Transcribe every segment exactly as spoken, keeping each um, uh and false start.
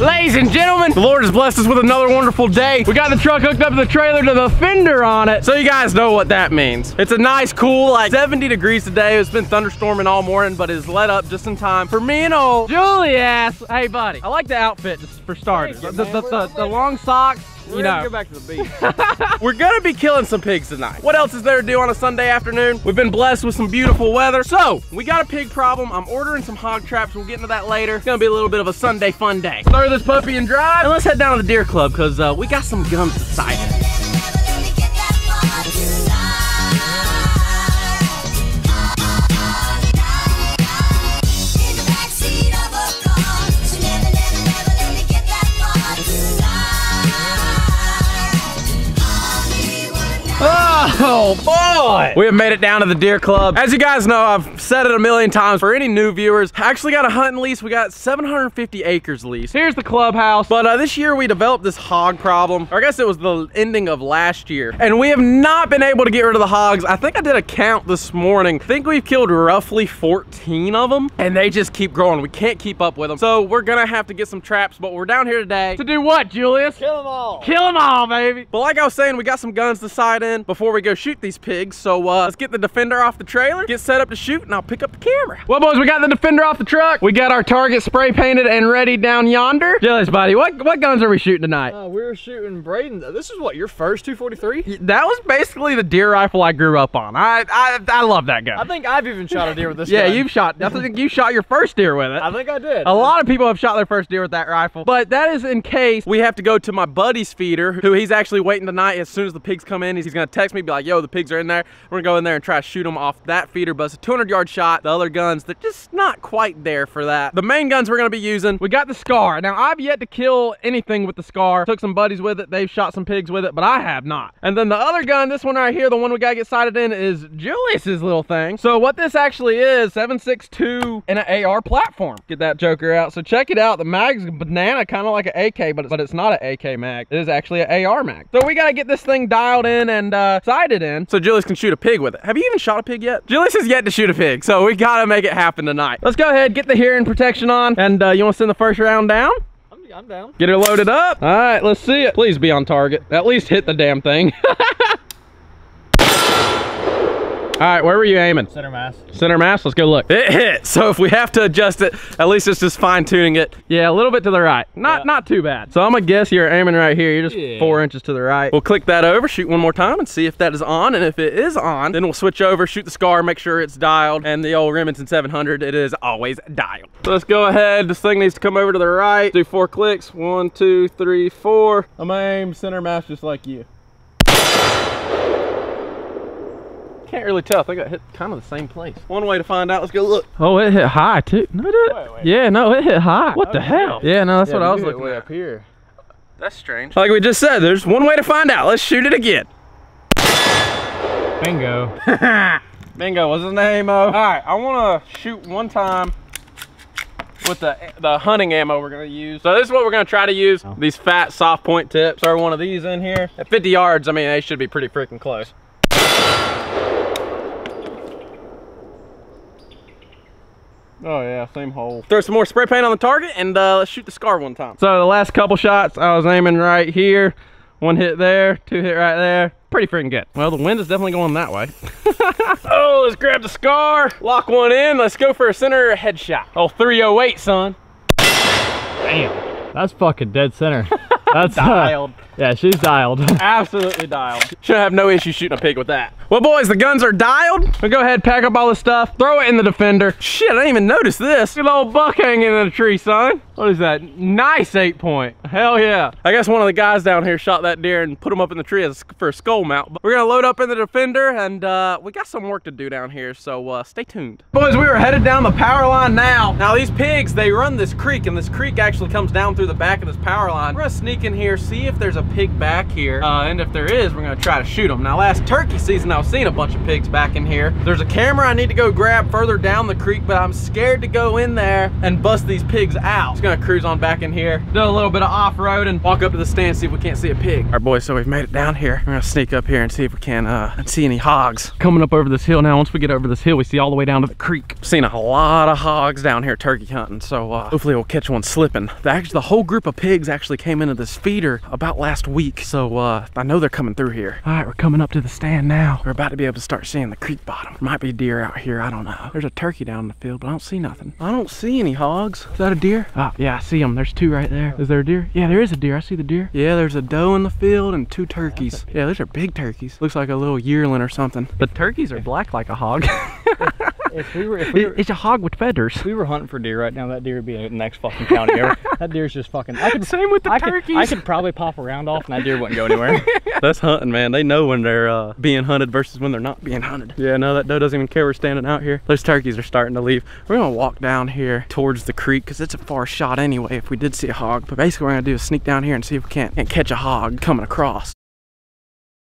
Ladies and gentlemen, the Lord has blessed us with another wonderful day. We got the truck hooked up to the trailer to the fender on it, so you guys know what that means. It's a nice, cool, like seventy degrees today. It's been thunderstorming all morning, but it's let up just in time for me and old Julius. Hey, buddy, I like the outfit just for starters. You, the, the, the, the long socks. We're you know. Go back to the beach. We're gonna be killing some pigs tonight. What else is there to do on a Sunday afternoon? We've been blessed with some beautiful weather. So, we got a pig problem. I'm ordering some hog traps. We'll get into that later. It's gonna be a little bit of a Sunday fun day. Throw this puppy and drive, and let's head down to the deer club, because uh, we got some guns to sight it. Oh boy! We have made it down to the deer club. As you guys know, I've said it a million times for any new viewers. I actually got a hunting lease. We got seven hundred fifty acres lease. Here's the clubhouse. But uh, this year we developed this hog problem. Or I guess it was the ending of last year. And we have not been able to get rid of the hogs. I think I did a count this morning. I think we've killed roughly fourteen of them. And they just keep growing. We can't keep up with them. So we're gonna have to get some traps. But we're down here today to do what, Julius? Kill them all. Kill them all, baby. But like I was saying, we got some guns to sight in before we go shoot these pigs, so uh, let's get the Defender off the trailer, get set up to shoot, and I'll pick up the camera. Well, boys, we got the Defender off the truck. We got our target spray painted and ready down yonder. Julius, buddy, what what guns are we shooting tonight? Uh, we're shooting Brayden. This is what, your first two forty-three? That was basically the deer rifle I grew up on. I I, I love that gun. I think I've even shot a deer with this yeah, gun. Yeah, you've shot. I think you shot your first deer with it. I think I did. A lot of people have shot their first deer with that rifle, but that is in case we have to go to my buddy's feeder, who he's actually waiting tonight. As soon as the pigs come in, he's, he's gonna text me, be like, yo, the pigs are in there. We're gonna go in there and try to shoot them off that feeder, but it's a two hundred yard shot. The other guns, they're just not quite there for that. The main guns we're gonna be using, we got the SCAR. Now, I've yet to kill anything with the SCAR. Took some buddies with it, they've shot some pigs with it, but I have not. And then the other gun, this one right here, the one we gotta get sighted in, is Julius's little thing. So what this actually is, seven six two and an A R platform. Get that joker out. So check it out. The mag's banana, kind of like an A K, but it's, but it's not an A K mag. It is actually an A R mag. So we gotta get this thing dialed in and uh, sighted in, so Julius can shoot a pig with it. Have you even shot a pig yet? Julius has yet to shoot a pig, so we gotta make it happen tonight. Let's go ahead, get the hearing protection on, and uh, you wanna send the first round down? I'm, I'm down. Get her loaded up. All right, let's see it. Please be on target. At least hit the damn thing. All right, where were you aiming? Center mass. Center mass, let's go look. It hit, so if we have to adjust it, at least it's just fine tuning it. Yeah, a little bit to the right. Not yeah. not too bad. So I'm gonna guess you're aiming right here. You're just yeah. four inches to the right. We'll click that over, shoot one more time and see if that is on. And if it is on, then we'll switch over, shoot the SCAR, make sure it's dialed. And the old Remington seven hundred, it is always dialed. So let's go ahead. This thing needs to come over to the right. Do four clicks, one, two, three, four. I'm gonna aim center mass just like you. Can't really tell. I think I hit kind of the same place. One way to find out. Let's go look. Oh, it hit high too. No, it did. Wait, wait. Yeah, no, it hit high. What okay. the hell? Yeah, no, that's yeah, what I was looking way at. Up here. That's strange. Like we just said, there's one way to find out. Let's shoot it again. Bingo. Bingo. What's his name? -o? All right, I want to shoot one time with the the hunting ammo we're gonna use. So this is what we're gonna try to use. Oh. These fat soft point tips. Throw one of these in here. At fifty yards, I mean, they should be pretty freaking close. Oh yeah, same hole. Throw some more spray paint on the target and uh, let's shoot the SCAR one time. So the last couple shots, I was aiming right here. One hit there, two hit right there. Pretty freaking good. Well, the wind is definitely going that way. Oh, let's grab the SCAR, lock one in. Let's go for a center headshot. Oh, three oh eight, son. Damn, that's fucking dead center. That's dialed. Uh, yeah, she's dialed. Absolutely dialed. Should have no issue shooting a pig with that. Well, boys, the guns are dialed. We'll go ahead, pack up all this stuff, throw it in the Defender. Shit, I didn't even notice this. Good old buck hanging in the tree, son. What is that? Nice eight point. Hell yeah. I guess one of the guys down here shot that deer and put him up in the tree as for a skull mount. But we're gonna load up in the Defender, and uh, we got some work to do down here, so uh, stay tuned. Boys, we are headed down the power line now. Now, these pigs, they run this creek, and this creek actually comes down through the back of this power line. We're gonna sneak in here, see if there's a pig back here, uh, and if there is, we're gonna try to shoot them. Now last turkey season, I've seen a bunch of pigs back in here. There's a camera I need to go grab further down the creek, but I'm scared to go in there and bust these pigs out. Just gonna cruise on back in here, do a little bit of off-road and walk up to the stand, see if we can't see a pig. All right, boys, so we've made it down here. We're gonna sneak up here and see if we can uh, see any hogs. Coming up over this hill now, once we get over this hill, we see all the way down to the creek. Seen a lot of hogs down here turkey hunting, so uh, hopefully we'll catch one slipping. The, actually, the whole group of pigs actually came into this feeder about last week, so uh, I know they're coming through here. All right, we're coming up to the stand now. We're about to be able to start seeing the creek bottom. There might be deer out here, I don't know. There's a turkey down in the field, but I don't see nothing. I don't see any hogs. Is that a deer? Oh, yeah, I see them. There's two right there. Is there a deer? Yeah, there is a deer. I see the deer. Yeah, there's a doe in the field and two turkeys. Yeah, those are big turkeys. Looks like a little yearling or something. The turkeys are black like a hog. If we were, if we were, it's a hog with feathers. If we were hunting for deer right now, that deer would be in the next fucking county ever. That deer's just fucking... I could, Same with the I turkeys. Could, I could probably pop a round off and that deer wouldn't go anywhere. That's hunting, man. They know when they're uh, being hunted versus when they're not being hunted. Yeah, no, that doe doesn't even care we're standing out here. Those turkeys are starting to leave. We're going to walk down here towards the creek because it's a far shot anyway if we did see a hog. But basically what we're going to do is sneak down here and see if we can't and catch a hog coming across.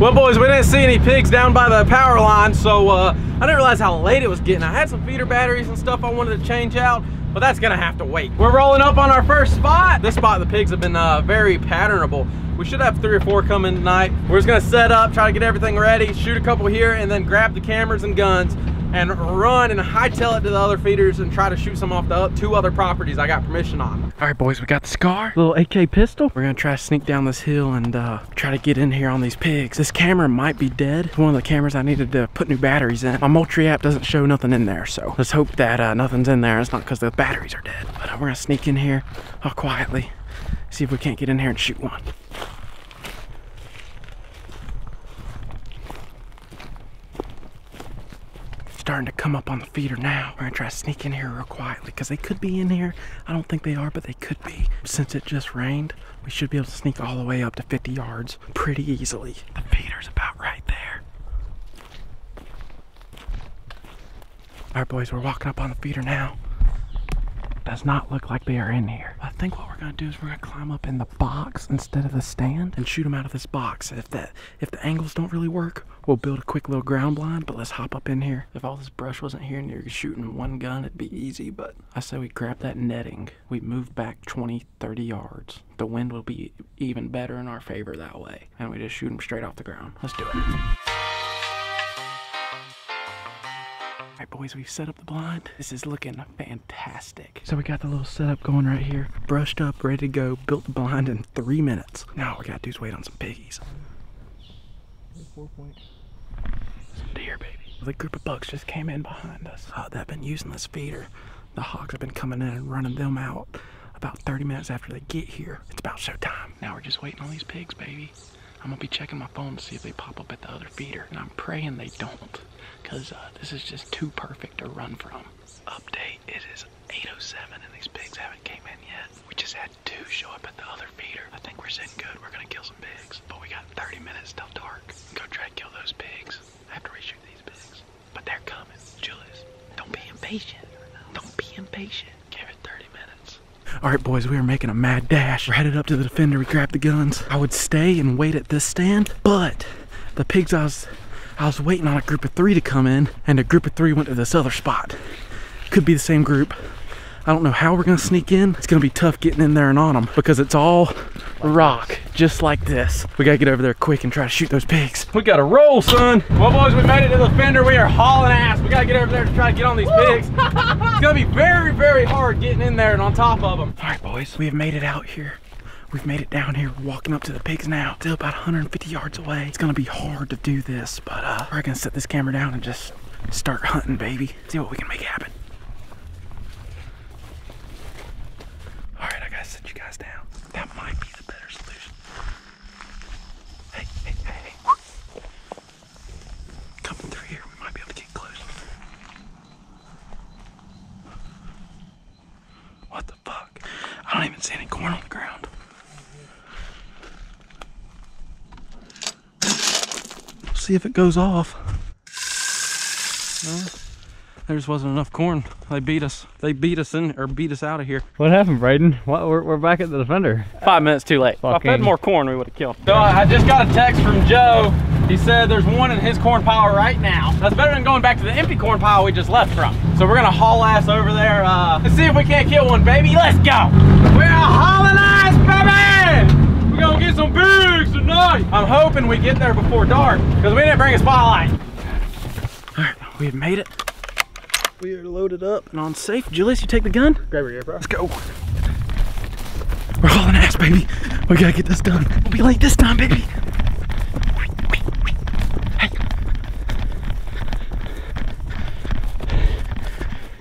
Well, boys, we didn't see any pigs down by the power line, so uh, I didn't realize how late it was getting. I had some feeder batteries and stuff I wanted to change out, but that's gonna have to wait. We're rolling up on our first spot. This spot, the pigs have been uh, very patternable. We should have three or four coming tonight. We're just gonna set up, try to get everything ready, shoot a couple here, and then grab the cameras and guns and run and hightail it to the other feeders and try to shoot some off the two other properties I got permission on. All right, boys, we got the SCAR, little A K pistol. We're gonna try to sneak down this hill and uh, try to get in here on these pigs. This camera might be dead. It's one of the cameras I needed to put new batteries in. My Moultrie app doesn't show nothing in there, so let's hope that uh, nothing's in there. It's not because the batteries are dead. But uh, we're gonna sneak in here all quietly, see if we can't get in here and shoot one. Starting to come up on the feeder now. We're gonna try to sneak in here real quietly because they could be in here. I don't think they are, but they could be. Since it just rained, we should be able to sneak all the way up to fifty yards pretty easily. The feeder's about right there. All right, boys, we're walking up on the feeder now. Does not look like they are in here. I think what we're gonna do is we're gonna climb up in the box instead of the stand and shoot them out of this box. If that, if the angles don't really work, we'll build a quick little ground blind, but let's hop up in here. If all this brush wasn't here and you're shooting one gun, it'd be easy, but I say we grab that netting. We move back twenty, thirty yards. The wind will be even better in our favor that way. And we just shoot them straight off the ground. Let's do it. All right, boys, we've set up the blind. This is looking fantastic. So we got the little setup going right here. Brushed up, ready to go, built the blind in three minutes. Now all we gotta do is wait on some piggies. Four point. Some deer, baby. The group of bucks just came in behind us. Oh, they've been using this feeder. The hogs have been coming in and running them out about thirty minutes after they get here. It's about showtime. Now we're just waiting on these pigs, baby. I'm gonna be checking my phone to see if they pop up at the other feeder. And I'm praying they don't, because uh, this is just too perfect to run from. Update, it is eight oh seven and these pigs haven't came in yet. We just had two show up at the other feeder. I think we're sitting good, we're gonna kill some pigs. But we got thirty minutes till dark. Go try to kill those pigs after we shoot these pigs. But they're coming, Julius. Don't be impatient, don't be impatient. Give it thirty minutes. All right, boys, we are making a mad dash. We're headed up to the Defender, we grabbed the guns. I would stay and wait at this stand, but the pigs I was, I was waiting on a group of three to come in, and a group of three went to this other spot. Could be the same group. I don't know how we're gonna sneak in. It's gonna be tough getting in there and on them because it's all rock, just like this. We gotta get over there quick and try to shoot those pigs. We gotta roll, son. Well, boys, we made it to the Defender. We are hauling ass. We gotta get over there to try to get on these pigs. It's gonna be very, very hard getting in there and on top of them. All right, boys, we have made it out here. We've made it down here. We're walking up to the pigs now. Still about one hundred fifty yards away. It's gonna be hard to do this, but uh, we're gonna set this camera down and just start hunting, baby. See what we can make happen. Set you guys down. That might be the better solution. Hey, hey, hey, hey. Coming through here, we might be able to get close. What the fuck? I don't even see any corn on the ground. We'll see if it goes off. No? There just wasn't enough corn. They beat us. They beat us in, or beat us out of here. What happened, Brayden? What, we're, we're back at the Defender. Five minutes too late. Fucking. If I fed more corn, we would have killed. So I, I just got a text from Joe. He said there's one in his corn pile right now. That's better than going back to the empty corn pile we just left from. So we're gonna haul ass over there. Uh, let's see if we can't kill one, baby. Let's go. We're hauling ass, baby. We're gonna get some bigs tonight. I'm hoping we get there before dark because we didn't bring a spotlight. All right, we've made it. We are loaded up and on safe. Julius, you take the gun? Grab your ear, bro. Let's go. We're hauling ass, baby. We gotta get this done. We'll be late this time, baby.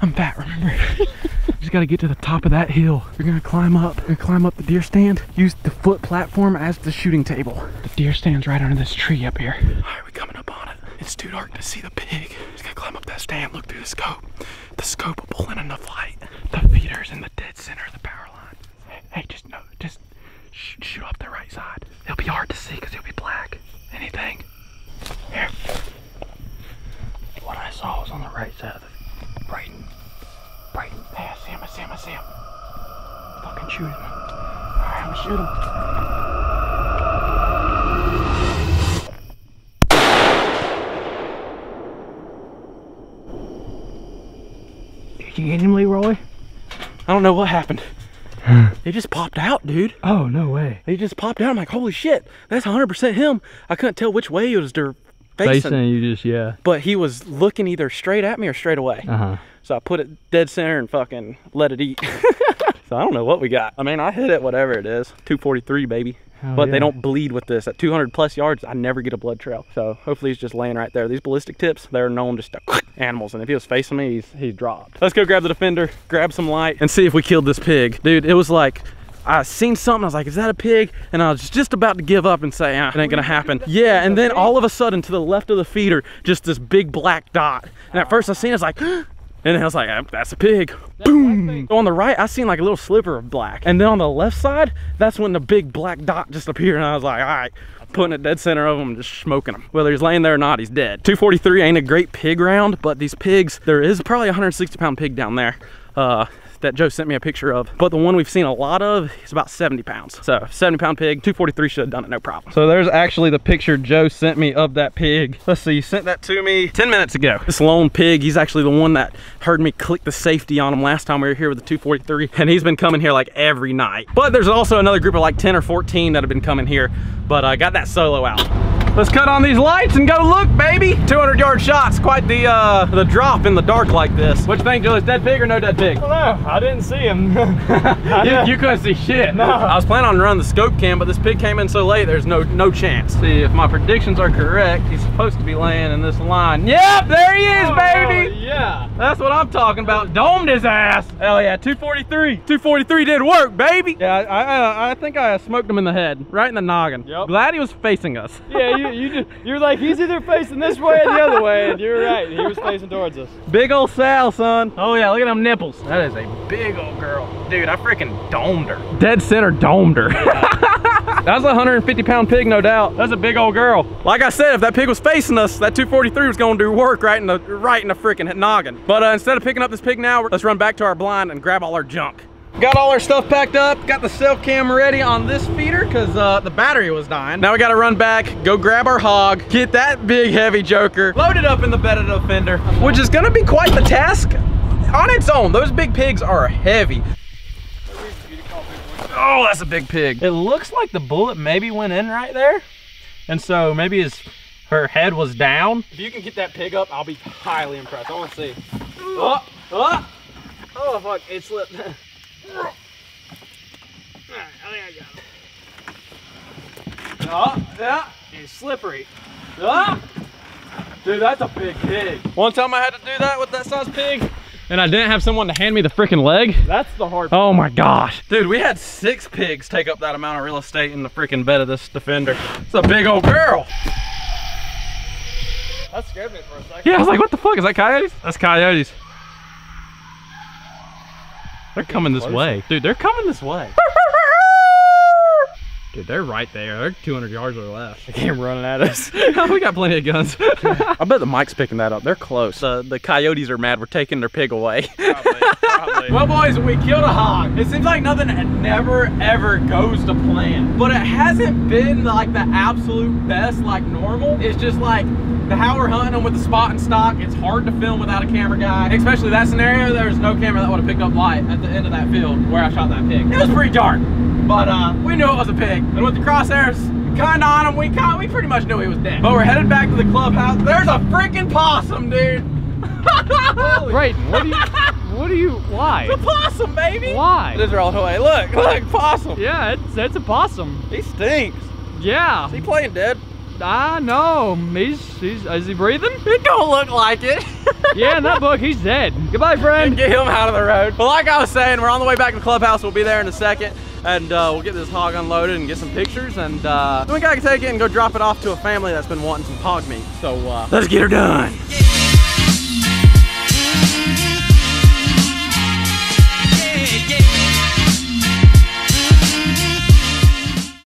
I'm back, remember? Just gotta get to the top of that hill. We're gonna climb up. We're gonna climb up the deer stand. Use the foot platform as the shooting table. The deer stand's right under this tree up here. All right, we coming up on it. It's too dark to see the pig. Just gotta climb up that stand, look through the scope. The scope will pull in enough light. The feeder's in the dead center of the power line. Hey, hey just no, just shoot, shoot off the right side. It'll be hard to see because it'll be black. Anything. Here. What I saw was on the right side of the Brayden. Brayden. Hey, I see him, I see him, I see him. Fucking shoot him. Alright, I'm gonna shoot him. Did you get him, Leroy? I don't know what happened. He just popped out, dude. Oh, no way. He just popped out. I'm like, holy shit, that's one hundred percent him. I couldn't tell which way it was dirt. Facing. Facing you just, yeah. But he was looking either straight at me or straight away. Uh-huh. So I put it dead center and fucking let it eat. So I don't know what we got. I mean, I hit it whatever it is. two forty-three, baby. Hell but yeah. They don't bleed with this. At two hundred plus yards, I never get a blood trail. So hopefully he's just laying right there. These ballistic tips, they're known just to animals. And if he was facing me, he's, he's dropped. Let's go grab the Defender, grab some light, and see if we killed this pig. Dude, it was like... I seen something, I was like, is that a pig? And I was just about to give up and say, ah, it ain't gonna happen. Yeah, and then all of a sudden, to the left of the feeder, just this big black dot. And at first I seen it, I was like, and then I was like, ah, that's a pig. That's boom! So on the right, I seen like a little sliver of black. And then on the left side, that's when the big black dot just appeared. And I was like, all right, putting it dead center of him, just smoking him. Whether he's laying there or not, he's dead. two forty-three ain't a great pig round, but these pigs, there is probably a one hundred sixty pound pig down there. Uh, that Joe sent me a picture of, but the one we've seen a lot of is about seventy pounds. So seventy pound pig, two forty-three should have done it, no problem. So there's actually the picture Joe sent me of that pig. Let's see, he sent that to me ten minutes ago. This lone pig, he's actually the one that heard me click the safety on him last time we were here with the two forty-three, and he's been coming here like every night. But there's also another group of like ten or fourteen that have been coming here, but I uh, got that solo out. Let's cut on these lights and go look, baby. two hundred yard shots, quite the uh, the drop in the dark like this. What you think, Julius? Dead pig or no dead pig? I don't know. I didn't see him. you, you couldn't see shit. No. I was planning on running the scope cam, but this pig came in so late, there's no no chance. See, if my predictions are correct, he's supposed to be laying in this line. Yep, there he is, oh, baby. Yeah. That's what I'm talking about. Domed his ass. Hell yeah, two forty-three. two forty-three did work, baby. Yeah, I, I, I think I smoked him in the head, right in the noggin. Yep. Glad he was facing us. Yeah. You You just, you're like, he's either facing this way or the other way, and you're right, he was facing towards us. Big old Sal, son. Oh yeah, look at them nipples. That is a big old girl. Dude, I freaking domed her. Dead center domed her. That was a one hundred fifty pound pig, no doubt. That's a big old girl. Like I said, if that pig was facing us, that two forty-three was gonna do work right in the, right in the freaking noggin. But uh, instead of picking up this pig now, let's run back to our blind and grab all our junk. Got all our stuff packed up, got the cell cam ready on this feeder because uh, the battery was dying. Now we gotta run back, go grab our hog, get that big heavy joker, load it up in the bed of the Defender, which is gonna be quite the task on its own. Those big pigs are heavy. Oh, that's a big pig. It looks like the bullet maybe went in right there. And so maybe his, her head was down. If you can get that pig up, I'll be highly impressed. I wanna see. Oh, oh, oh fuck, it slipped. Alright, I think I got him. Oh, yeah, he's slippery. Oh, dude, that's a big pig. One time I had to do that with that size pig, and I didn't have someone to hand me the freaking leg. That's the hard part. Oh my gosh. Dude, we had six pigs take up that amount of real estate in the freaking bed of this Defender. It's a big old girl. That scared me for a second. Yeah, I was like, what the fuck? Is that coyotes? That's coyotes. They're coming this way. Dude, they're coming this way. Dude, they're right there. They're two hundred yards or less. They came running at us. We got plenty of guns. I bet the mic's picking that up. They're close. The, the coyotes are mad. We're taking their pig away. Probably, probably. Well, boys, we killed a hog. It seems like nothing never, ever goes to plan. But it hasn't been like the absolute best like normal. It's just like the how we're hunting them with the spot and stock. It's hard to film without a camera guy. Especially that scenario, there was no camera that would have picked up light at the end of that field where I shot that pig. It was pretty dark. But uh, we knew it was a pig. And with the crosshairs kind of on him, we, kinda, we pretty much knew he was dead. But we're headed back to the clubhouse. There's a freaking possum, dude. Brayden, what do you, what do you, why? It's a possum, baby. Why? Those are all the way. Look, look, possum. Yeah, it's, it's a possum. He stinks. Yeah. Is he playing dead? I know. He's, he's, is he breathing? It don't look like it. Yeah, in that book, he's dead. Goodbye, friend. Get him out of the road. But like I was saying, we're on the way back to the clubhouse. We'll be there in a second. And uh, we'll get this hog unloaded and get some pictures, and uh, then we gotta take it and go drop it off to a family that's been wanting some hog meat. So uh, let's get her done. Yeah.